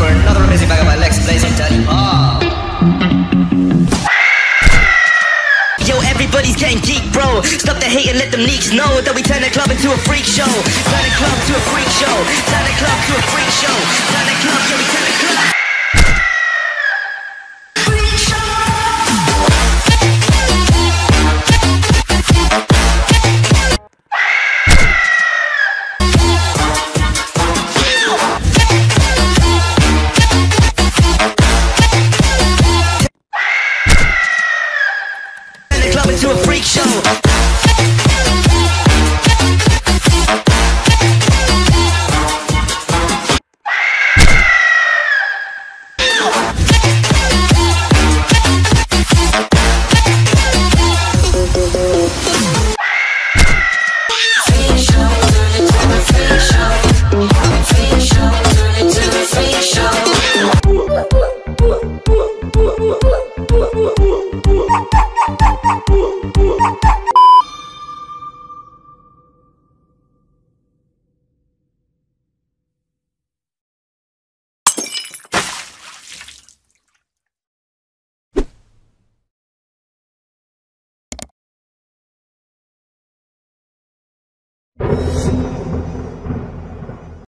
for another amazing bag of my Lex Plays on Daddy Pa. Yo, everybody's getting geek, bro. Stop the hate and let them leaks know that we turn the club into a freak show. Turn the club to a freak show. Turn the club to a freak show. Turn the club, yeah, we turn the club. To a freak show.